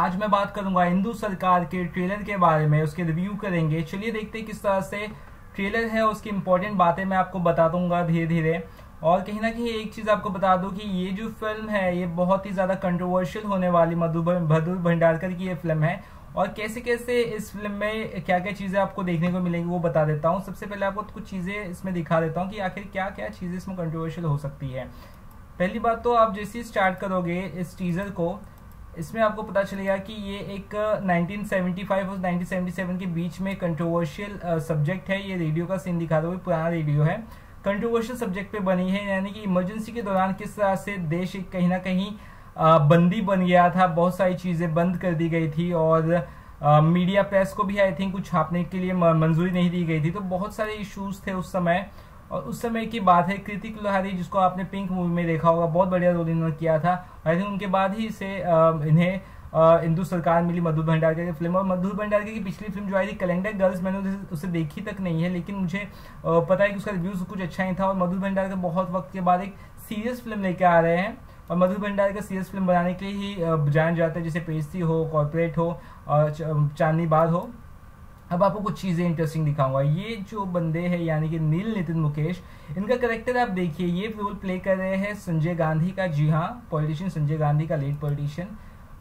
आज मैं बात करूंगा इंदू सरकार के ट्रेलर के बारे में, उसके रिव्यू करेंगे। चलिए देखते हैं किस तरह से ट्रेलर है, उसकी इंपॉर्टेंट बातें मैं आपको बता दूंगा धीरे धीरे। और कहीं ना कहीं एक चीज़ आपको बता दूं कि ये जो फिल्म है ये बहुत ही ज़्यादा कंट्रोवर्शियल होने वाली मधुर भंडारकर की ये फिल्म है। और कैसे कैसे इस फिल्म में क्या क्या चीज़ें आपको देखने को मिलेंगी वो बता देता हूँ। सबसे पहले आपको कुछ चीज़ें इसमें दिखा देता हूँ कि आखिर क्या क्या चीज़ें इसमें कंट्रोवर्शियल हो सकती है। पहली बात तो आप जैसे ही स्टार्ट करोगे इस टीजर को, इसमें आपको पता चलेगा कि ये एक 1975 और 1977 के बीच में कंट्रोवर्शियल सब्जेक्ट है। ये रेडियो का सीन दिखा दो, ये पुराना रेडियो है, कंट्रोवर्शियल सब्जेक्ट पे बनी है। यानी कि इमरजेंसी के दौरान किस तरह से देश कहीं ना कहीं बंदी बन गया था, बहुत सारी चीज़ें बंद कर दी गई थी और मीडिया प्रेस को भी आई थिंक कुछ छापने के लिए मंजूरी नहीं दी गई थी। तो बहुत सारे इश्यूज थे उस समय, और उस समय की बात है। कृति कुलहरी, जिसको आपने पिंक मूवी में देखा होगा, बहुत बढ़िया रोल इन्होंने किया था। आई थिंक उनके बाद ही इसे इन्हें इंदू सरकार मिली मधुर भंडारकर की फिल्म। और मधुर भंडारकर की पिछली फिल्म जो आई थी कैलेंडर गर्ल्स, मैंने उसे देखी तक नहीं है, लेकिन मुझे पता है कि उसका रिव्यूज कुछ अच्छा ही था। और मधुर भंडारकर बहुत वक्त के बाद एक सीरियस फिल्म लेकर आ रहे हैं, और मधुर भंडारकर सीरियस फिल्म बनाने के लिए ही जाने जाते हैं, जैसे पेज थ्री हो, कॉर्पोरेट हो और चांदनी बार हो। अब आपको कुछ चीज़ें इंटरेस्टिंग दिखाऊंगा। ये जो बंदे हैं यानी कि नील नितिन मुकेश, इनका करेक्टर आप देखिए, ये रोल प्ले कर रहे हैं संजय गांधी का। जी हाँ, पॉलिटिशियन संजय गांधी का, लेट पॉलिटिशियन।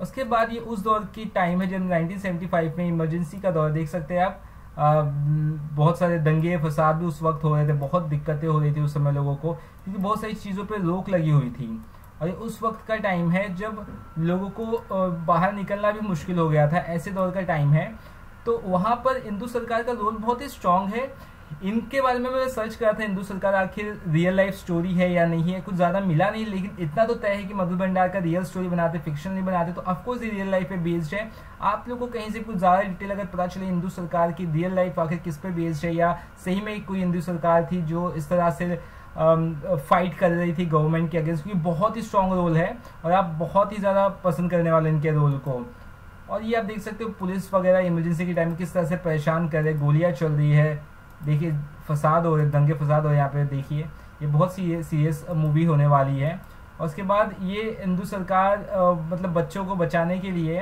उसके बाद ये उस दौर की टाइम है जब 1975 में इमरजेंसी का दौर देख सकते हैं आप। बहुत सारे दंगे फसाद भी उस वक्त हो रहे थे, बहुत दिक्कतें हो रही थी उस समय लोगों को, क्योंकि बहुत सारी चीज़ों पर रोक लगी हुई थी। और ये उस वक्त का टाइम है जब लोगों को बाहर निकलना भी मुश्किल हो गया था, ऐसे दौर का टाइम है। तो वहाँ पर इंदू सरकार का रोल बहुत ही स्ट्रांग है। इनके बारे में मैं सर्च करा था, इंदू सरकार आखिर रियल लाइफ स्टोरी है या नहीं है, कुछ ज़्यादा मिला नहीं, लेकिन इतना तो तय है कि मधुर भंडारकर का रियल स्टोरी बनाते, फिक्शन नहीं बनाते। तो ऑफकोर्स ये रियल लाइफ पे बेस्ड है। आप लोगों को कहीं से कुछ ज़्यादा डिटेल अगर पता चले इंदू सरकार की रियल लाइफ आखिर किस पे बेस्ड है, या सही में कोई इंदू सरकार थी जो इस तरह से फाइट कर रही थी गवर्नमेंट के अगेंस्ट, क्योंकि बहुत ही स्ट्रांग रोल है और आप बहुत ही ज़्यादा पसंद करने वाले इनके रोल को। और ये आप देख सकते हो पुलिस वगैरह इमरजेंसी के टाइम किस तरह से परेशान कर रहे, गोलियां चल रही है, देखिए फसाद हो रहे, दंगे फसाद हो रहे यहाँ पे, देखिए ये बहुत सीरियस मूवी होने वाली है। और उसके बाद ये इंदू सरकार मतलब बच्चों को बचाने के लिए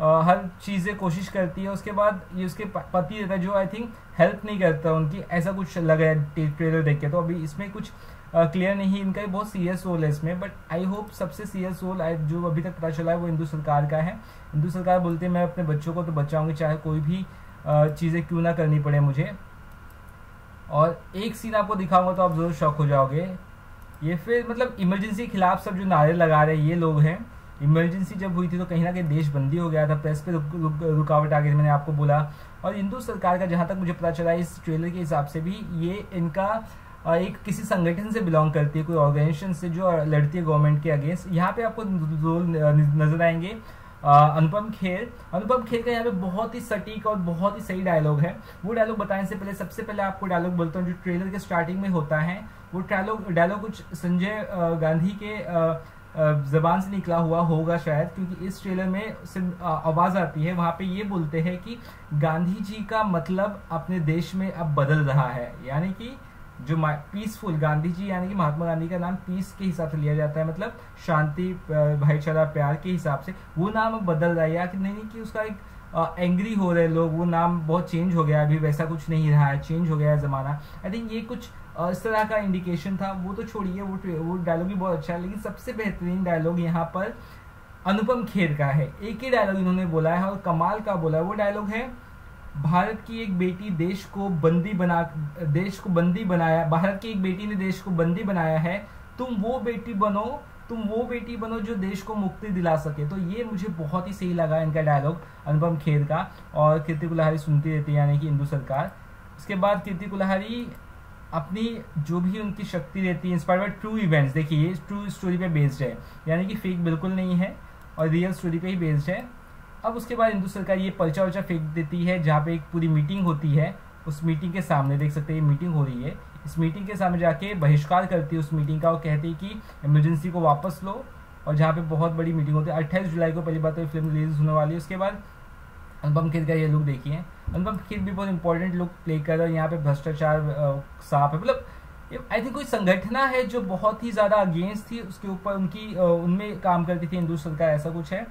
हर चीज़ें कोशिश करती है। उसके बाद ये उसके पति रहता है जो आई थिंक हेल्प नहीं करता उनकी, ऐसा कुछ लग रहा है ट्रेलर देख के। तो अभी इसमें कुछ क्लियर नहीं, इनका ही बहुत सीरियस रोल है इसमें, बट आई होप सबसे सीरियस रोल जो अभी तक पता चला है वो इंदू सरकार का है। इंदू सरकार बोलते हैं मैं अपने बच्चों को तो बचाऊंगी, चाहे कोई भी चीज़ें क्यों ना करनी पड़े मुझे। और एक सीन आपको दिखाऊंगा तो आप ज़रूर शॉक हो जाओगे। ये फिर मतलब इमरजेंसी के खिलाफ सब जो नारे लगा रहे ये लोग हैं। इमरजेंसी जब हुई थी तो कहीं ना कहीं देश बंदी हो गया था, प्रेस पे रुकावट आ गई, मैंने आपको बोला। और इंदू सरकार का जहाँ तक मुझे पता चला इस ट्रेलर के हिसाब से भी, ये इनका एक किसी संगठन से बिलोंग करती है, कोई ऑर्गेनाइजेशन से जो लड़ती है गवर्नमेंट के अगेंस्ट। यहाँ पे आपको रोल नजर आएंगे अनुपम खेर का। यहाँ पे बहुत ही सटीक और बहुत ही सही डायलॉग है। वो डायलॉग बताने से पहले सबसे पहले आपको डायलॉग बोलता हूँ जो ट्रेलर के स्टार्टिंग में होता है। वो डायलॉग कुछ संजय गांधी के जबान से निकला हुआ होगा शायद, क्योंकि इस ट्रेलर में सिर्फ आवाज़ आती है। वहाँ पे ये बोलते हैं कि गांधी जी का मतलब अपने देश में अब बदल रहा है, यानी कि जो पीसफुल गांधी जी यानी कि महात्मा गांधी का नाम पीस के हिसाब से लिया जाता है, मतलब शांति भाईचारा प्यार के हिसाब से, वो नाम बदल रहा है। या कि नहीं कि उसका एक एंग्री हो रहे लोग, वो नाम बहुत चेंज हो गया, अभी वैसा कुछ नहीं रहा है, चेंज हो गया है ज़माना। आई थिंक ये कुछ इस तरह का इंडिकेशन था। वो तो छोड़िए, वो डायलॉग भी बहुत अच्छा है, लेकिन सबसे बेहतरीन डायलॉग यहाँ पर अनुपम खेर का है। एक ही डायलॉग इन्होंने बोला है और कमाल का बोला है। वो डायलॉग है, भारत की एक बेटी भारत की एक बेटी ने देश को बंदी बनाया है, तुम वो बेटी बनो जो देश को मुक्ति दिला सके। तो ये मुझे बहुत ही सही लगा इनका डायलॉग अनुपम खेर का। और कीर्ति कुलहरी सुनती रहती है यानी कि इंदू सरकार। उसके बाद कीर्ति कुलहरी अपनी जो भी उनकी शक्ति रहती है, इंस्पायर्ड बाय ट्रू इवेंट्स, देखिए ये ट्रू स्टोरी पे बेस्ड है, यानी कि फेक बिल्कुल नहीं है और रियल स्टोरी पे ही बेस्ड है। अब उसके बाद इंदू सरकार ये पर्चा फेंक देती है जहाँ पे एक पूरी मीटिंग होती है। उस मीटिंग के सामने देख सकते हैं ये मीटिंग हो रही है, इस मीटिंग के सामने जाके बहिष्कार करती है उस मीटिंग का और कहती है कि इमरजेंसी को वापस लो। और जहाँ पे बहुत बड़ी मीटिंग होती है, 28 जुलाई को पहली बार तो फिल्म रिलीज होने वाली है। उसके बाद अनुपम खेर का ये लुक देखिए, अनुपम खेर भी बहुत इंपॉर्टेंट लुक प्ले कर रहा है। यहाँ पे भ्रष्टाचार साफ है, मतलब आई थिंक कोई संगठना है जो बहुत ही ज़्यादा अगेंस्ट थी, उसके ऊपर उनमें काम करती थी इंदू सरकार, ऐसा कुछ है।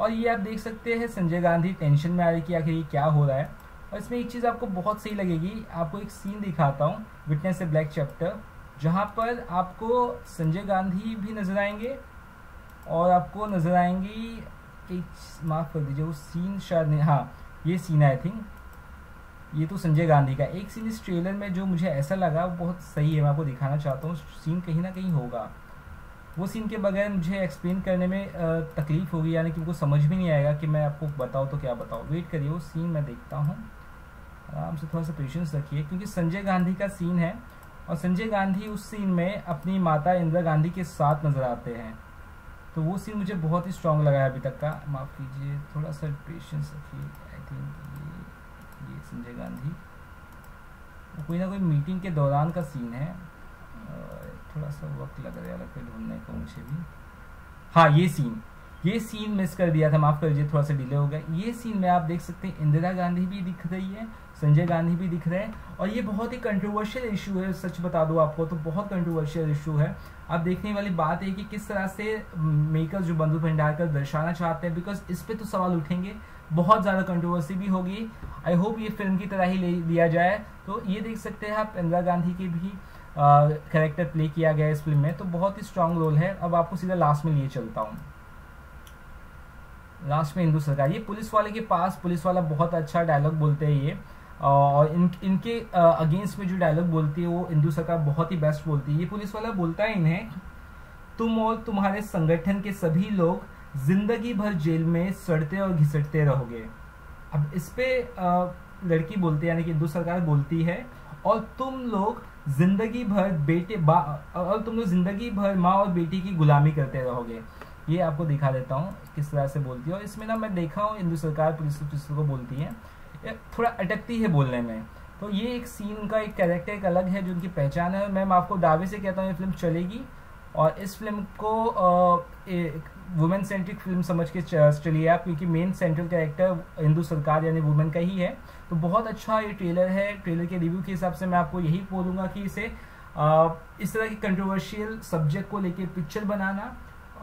और ये आप देख सकते हैं संजय गांधी टेंशन में आ रही कि आखिर ये क्या हो रहा है। और इसमें एक चीज़ आपको बहुत सही लगेगी, आपको एक सीन दिखाता हूँ विटनेस ए ब्लैक चैप्टर, जहाँ पर आपको संजय गांधी भी नजर आएंगे और आपको नजर आएंगी एक, माफ़ कर दीजिए वो सीन शायद नहीं, हाँ ये सीन आई थिंक ये तो संजय गांधी का एक सीन इस ट्रेलर में जो मुझे ऐसा लगा वो बहुत सही है, मैं आपको दिखाना चाहता हूँ। सीन कहीं ना कहीं होगा, वो सीन के बगैर मुझे एक्सप्लेन करने में तकलीफ होगी, यानी कि उनको समझ भी नहीं आएगा कि मैं आपको बताऊँ तो क्या बताऊँ। वेट करिए वो सीन मैं देखता हूँ, आराम से थोड़ा सा पेशेंस रखिए, क्योंकि संजय गांधी का सीन है और संजय गांधी उस सीन में अपनी माता इंदिरा गांधी के साथ नज़र आते हैं, तो वो सीन मुझे बहुत ही स्ट्रॉन्ग लगा है अभी तक का। माफ़ कीजिए थोड़ा सा पेशेंस रखिए। आई थिंक ये संजय गांधी कोई ना कोई मीटिंग के दौरान का सीन है, थोड़ा सा वक्त लग रहा है ढूंढने को मुझे भी। हाँ ये सीन मिस कर दिया था, माफ़ कर दीजिए थोड़ा सा डिले हो गया। ये सीन में आप देख सकते हैं इंदिरा गांधी भी दिख रही है, संजय गांधी भी दिख रहे हैं, और ये बहुत ही कंट्रोवर्शियल इशू है, सच बता दूँ आपको तो बहुत कंट्रोवर्शियल इशू है। अब देखने वाली बात है कि किस तरह से मेकर्स जो मधुर भंडारकर दर्शाना चाहते हैं, बिकॉज इस पर तो सवाल उठेंगे, बहुत ज़्यादा कंट्रोवर्सी भी होगी। आई होप ये फिल्म की तरह ही ले लिया जाए। तो ये देख सकते हैं आप इंदिरा गांधी के भी कैरेक्टर प्ले किया गया इस फिल्म में, तो बहुत ही स्ट्रांग रोल है। अब आपको सीधा लास्ट में लिए चलता हूँ, लास्ट में इंदू सरकार, ये पुलिस वाले के पास, पुलिस वाला बहुत अच्छा डायलॉग बोलते हैं ये, और इनके अगेंस्ट में जो डायलॉग बोलती है वो इंदू सरकार बहुत ही बेस्ट बोलती है। ये पुलिस वाला बोलता है इन्हें, तुम और तुम्हारे संगठन के सभी लोग जिंदगी भर जेल में सड़ते और घिसटते रहोगे। अब इस पर लड़की बोलती है, यानी कि इंदू सरकार बोलती है, और तुम लोग जिंदगी भर माँ और बेटी की गुलामी करते रहोगे। ये आपको दिखा देता हूँ किस तरह से बोलती है। और इसमें ना मैं देखा हूँ इंदू सरकार पुलिस को बोलती है, थोड़ा अटकती है बोलने में, तो ये एक सीन का एक कैरेक्टर एक अलग है जो उनकी पहचान है। मैम आपको दावे से कहता हूँ ये फिल्म चलेगी, और इस फिल्म को वुमेन सेंट्रिक फिल्म समझ के चलिए आप, क्योंकि मेन सेंट्रल कैरेक्टर इंदू सरकार यानी वुमेन का ही है। तो बहुत अच्छा ये ट्रेलर है, ट्रेलर के रिव्यू के हिसाब से मैं आपको यही बोलूँगा कि इसे इस तरह के कंट्रोवर्शियल सब्जेक्ट को लेके पिक्चर बनाना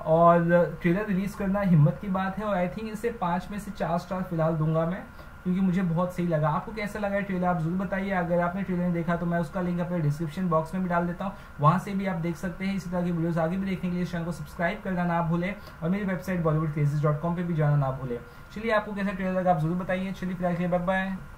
और ट्रेलर रिलीज़ करना हिम्मत की बात है, और आई थिंक इसे 5 में से 4 स्टार फिलहाल दूंगा मैं, क्योंकि मुझे बहुत सही लगा। आपको कैसा लगा है ट्रेलर आप ज़रूर बताइए। अगर आपने ट्रेलर नहीं देखा तो मैं उसका लिंक अपने डिस्क्रिप्शन बॉक्स में भी डाल देता हूँ, वहाँ से भी आप देख सकते हैं। इसी तरह की वीडियोस आगे भी देखने के लिए चैनल को सब्सक्राइब करना ना भूलें, और मेरी वेबसाइट bollywoodcrazies.com पर भी जाना ना भूलें। चलिए आपको कैसा ट्रेलर लगा आप ज़रूर बताइए। चलिए फिलहाल के लिए बाय बाय।